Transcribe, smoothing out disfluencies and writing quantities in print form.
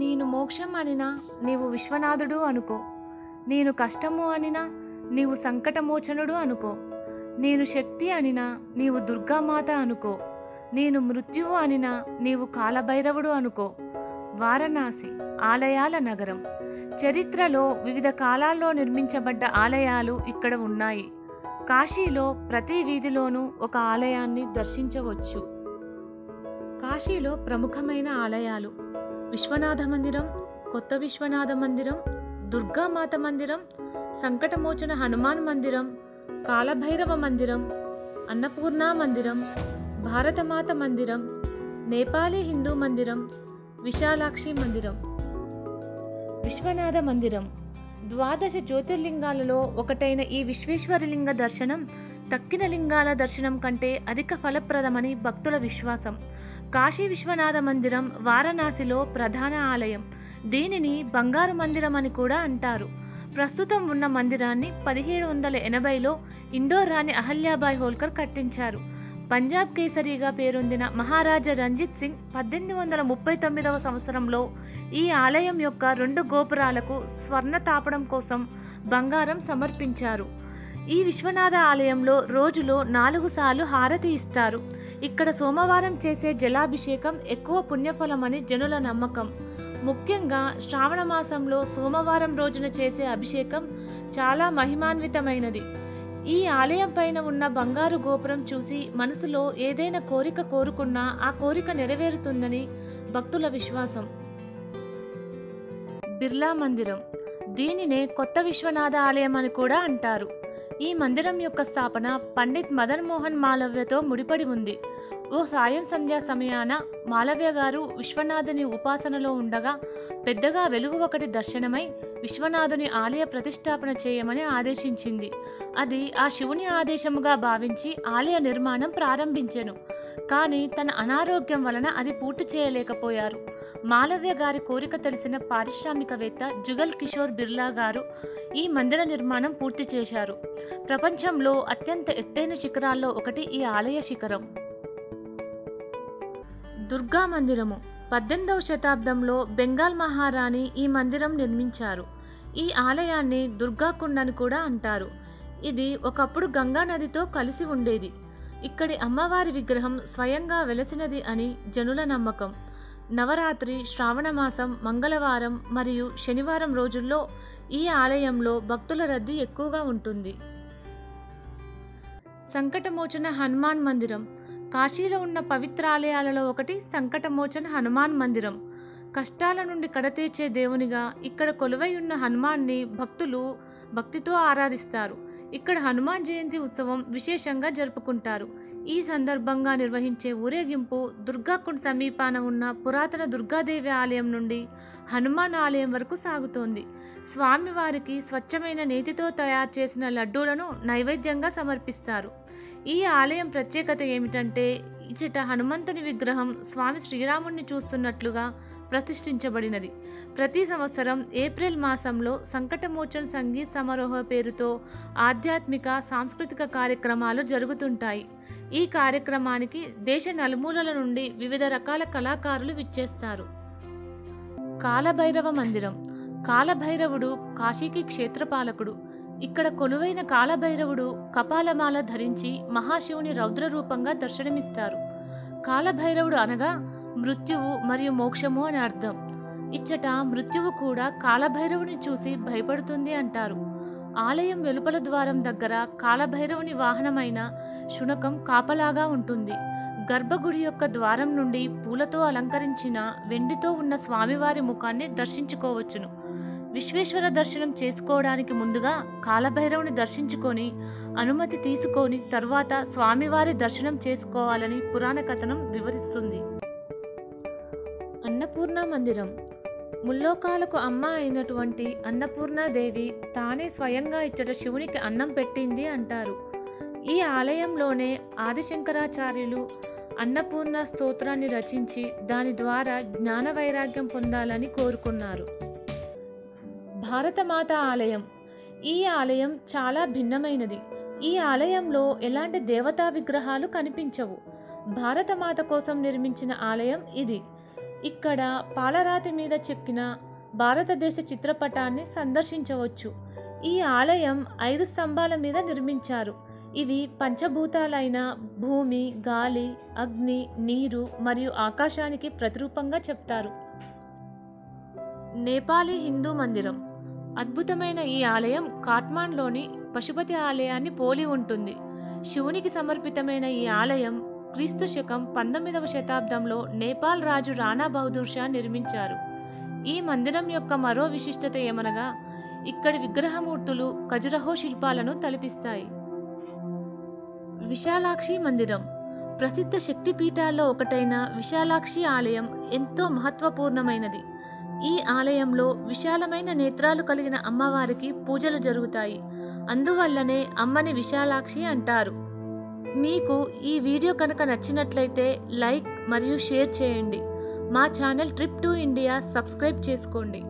नीनु मोक्षम अनिना नीवु विश्वनाथुडु अनुको, नीनु कष्टमु अनिना नीवु संकटमोचनुडु अनुको, नीनु शक्ति अनिना नीवु दुर्गा माता अनुको, नीनु मृत्युवु अनिना नीवु कालभैरवुडु अनुको। वाराणसी ఆలయాల నగరం. చరిత్రలో వివిధ కాలాల్లో నిర్మించబడ్డ ఆలయాలు ఇక్కడ ఉన్నాయి. కాశీలో ప్రతి వీధిలోనూ ఒక ఆలయాన్ని దర్శించవచ్చు. కాశీలో ప్రముఖమైన ఆలయాలు విశ్వనాథ మందిరం, కొత్త విశ్వనాథ మందిరం, దుర్గామాత మందిరం, సంకటమోచన హనుమాన్ మందిరం, కాలభైరవ మందిరం, అన్నపూర్ణ మందిరం, భారతమాత మందిరం, నేపాలీ హిందూ మందిరం, విశాలాక్షి మందిరం. విశ్వనాథ మందిరం. ద్వాదశ జ్యోతిర్లింగాలలో ఒకటైన ఈ విశ్వేశ్వరలింగ దర్శనం తక్కిన లింగాల దర్శనం కంటే అధిక ఫలప్రదమని భక్తుల విశ్వాసం. కాశీ విశ్వనాథ మందిరం వారణాసిలో ప్రధాన ఆలయం. దీనిని బంగారు మందిరం అని కూడా అంటారు. ప్రస్తుతం ఉన్న మందిరాన్ని 1780లో ఇండోర్ రాణి అహల్యాబాయి హోల్కర్ కట్టించారు. పంజాబ్ కేసరిగా పేరొందిన మహారాజా రంజిత్ సింగ్ 1839వ సంవత్సరంలో ఈ ఆలయం యొక్క 2 గోపురాలకు స్వర్ణ తాపడం కోసం బంగారం సమర్పించారు. ఈ విశ్వనాథ ఆలయంలో రోజులో 4 సార్లు హారతి ఇస్తారు. ఇక్కడ సోమవారం చేసే జలాభిషేకం ఎక్కువ పుణ్యఫలమని జనుల నమ్మకం. ముఖ్యంగా శ్రావణ మాసంలో సోమవారం రోజున చేసే అభిషేకం చాలా మహిమాన్వితమైనది. ఈ ఆలయం పైన ఉన్న బంగారు గోపురం చూసి మనసులో ఏదైనా కోరిక కోరుకున్నా ఆ కోరిక నెరవేరుతుందని భక్తుల విశ్వాసం. బిర్లా మందిరం. దీనినే కొత్త విశ్వనాథ ఆలయం అని కూడా అంటారు. ఈ మందిరం యొక్క స్థాపన పండిత్ మదన్ మోహన్ మాలవ్యతో ముడిపడి ఉంది. ఓ సాయం సంధ్యా సమయాన మాలవ్య గారు విశ్వనాథుని ఉపాసనలో ఉండగా పెద్దగా వెలుగు ఒకటి దర్శనమై విశ్వనాథుని ఆలయ ప్రతిష్టాపన చేయమని ఆదేశించింది. అది ఆ శివుని ఆదేశముగా భావించి ఆలయ నిర్మాణం ప్రారంభించెను. కానీ తన అనారోగ్యం వలన అది పూర్తి చేయలేకపోయారు. మాలవ్య గారి కోరిక తెలిసిన పారిశ్రామికవేత్త జుగల్ కిషోర్ బిర్లా గారు ఈ మందిర నిర్మాణం పూర్తి చేశారు. ప్రపంచంలో అత్యంత ఎత్తైన శిఖరాల్లో ఒకటి ఈ ఆలయ శిఖరం. దుర్గా మందిరము. 18వ శతాబ్దంలో బెంగాల్ మహారాణి ఈ మందిరం నిర్మించారు. ఈ ఆలయాన్ని దుర్గాకుండని కూడా అంటారు. ఇది ఒకప్పుడు గంగా నదితో కలిసి ఉండేది. ఇక్కడి అమ్మవారి విగ్రహం స్వయంగా వెలసినది అని జనుల నమ్మకం. నవరాత్రి, శ్రావణ మాసం, మంగళవారం మరియు శనివారం రోజుల్లో ఈ ఆలయంలో భక్తుల రద్దీ ఎక్కువగా ఉంటుంది. సంకటమోచన హనుమాన్ మందిరం. కాశీలో ఉన్న పవిత్రాలయాలలో ఒకటి సంకటమోచన హనుమాన్ మందిరం. కష్టాల నుండి కడతీర్చే దేవునిగా ఇక్కడ కొలువై ఉన్న హనుమాన్ని భక్తులు భక్తితో ఆరాధిస్తారు. ఇక్కడ హనుమాన్ జయంతి ఉత్సవం విశేషంగా జరుపుకుంటారు. ఈ సందర్భంగా నిర్వహించే ఊరేగింపు దుర్గాకుండ్ సమీపాన ఉన్న పురాతన దుర్గాదేవి ఆలయం నుండి హనుమాన్ ఆలయం వరకు సాగుతోంది. స్వామివారికి స్వచ్ఛమైన నేతితో తయారు చేసిన లడ్డూలను నైవేద్యంగా సమర్పిస్తారు. ఈ ఆలయం ప్రత్యేకత ఏమిటంటే ఇచ్చట హనుమంతుని విగ్రహం స్వామి శ్రీరాముడిని చూస్తున్నట్లుగా ప్రతిష్ఠించబడినది. ప్రతి సంవత్సరం ఏప్రిల్ మాసంలో సంకటమోచన సంగీత్ సమారోహ పేరుతో ఆధ్యాత్మిక సాంస్కృతిక కార్యక్రమాలు జరుగుతుంటాయి. ఈ కార్యక్రమానికి దేశ నలుమూలల నుండి వివిధ రకాల కళాకారులు విచ్చేస్తారు. కాలభైరవ మందిరం. కాలభైరవుడు కాశీకి క్షేత్రపాలకుడు. ఇక్కడ కొలువైన కాలభైరవుడు కపాలమాల ధరించి మహాశివుని రౌద్ర రూపంగా దర్శనమిస్తారు. కాలభైరవుడు అనగా మృత్యువు మరియు మోక్షము అని అర్థం. ఇచ్చట మృత్యువు కూడా కాలభైరవుని చూసి భయపడుతుంది అంటారు. ఆలయం వెలుపల ద్వారం దగ్గర కాలభైరవుని వాహనమైన శునకం కాపలాగా ఉంటుంది. గర్భగుడి యొక్క ద్వారం నుండి పూలతో అలంకరించిన వెండితో ఉన్న స్వామివారి ముఖాన్ని దర్శించుకోవచ్చును. విశ్వేశ్వర దర్శనం చేసుకోవడానికి ముందుగా కాలభైరవుని దర్శించుకొని అనుమతి తీసుకొని తర్వాత స్వామివారి దర్శనం చేసుకోవాలని పురాణ కథనం వివరిస్తుంది. అన్నపూర్ణ మందిరం. ముల్లోకాలకు అమ్మ అయినటువంటి అన్నపూర్ణాదేవి తానే స్వయంగా ఇచ్చట శివునికి అన్నం పెట్టింది అంటారు. ఈ ఆలయంలోనే ఆది శంకరాచార్యులు అన్నపూర్ణ స్తోత్రాన్ని రచించి దాని ద్వారా జ్ఞాన వైరాగ్యం పొందాలని కోరుకున్నారు. భారతమాత ఆలయం. ఈ ఆలయం చాలా భిన్నమైనది. ఈ ఆలయంలో ఎలాంటి దేవతా విగ్రహాలు కనిపించవు. భారతమాత కోసం నిర్మించిన ఆలయం ఇది. ఇక్కడ పాలరాతి మీద చెక్కిన భారతదేశ చిత్రపటాన్ని సందర్శించవచ్చు. ఈ ఆలయం 5 స్తంభాల మీద నిర్మించారు. ఇవి పంచభూతాలైన భూమి, గాలి, అగ్ని, నీరు మరియు ఆకాశానికి ప్రతిరూపంగా చెప్తారు. నేపాలీ హిందూ మందిరం. అద్భుతమైన ఈ ఆలయం కాట్మాండ్లోని పశుపతి ఆలయాన్ని పోలి ఉంటుంది. శివునికి సమర్పితమైన ఈ ఆలయం క్రీస్తు శకం 19వ శతాబ్దంలో నేపాల్ రాజు రాణా బహదూర్ షా నిర్మించారు. ఈ మందిరం యొక్క మరో విశిష్టత ఏమనగా ఇక్కడి విగ్రహమూర్తులు ఖజురహో శిల్పాలను తలపిస్తాయి. విశాలాక్షి మందిరం. ప్రసిద్ధ శక్తిపీఠాల్లో ఒకటైన విశాలాక్షి ఆలయం ఎంతో మహత్వపూర్ణమైనది. ఈ ఆలయంలో విశాలమైన నేత్రాలు కలిగిన అమ్మవారికి పూజలు జరుగుతాయి. అందువల్లనే అమ్మని విశాలాక్షి అంటారు. మీకు ఈ వీడియో కనుక నచ్చినట్లయితే లైక్ మరియు షేర్ చేయండి. మా ఛానల్ ట్రిప్ 2 ఇండియా సబ్స్క్రైబ్ చేసుకోండి.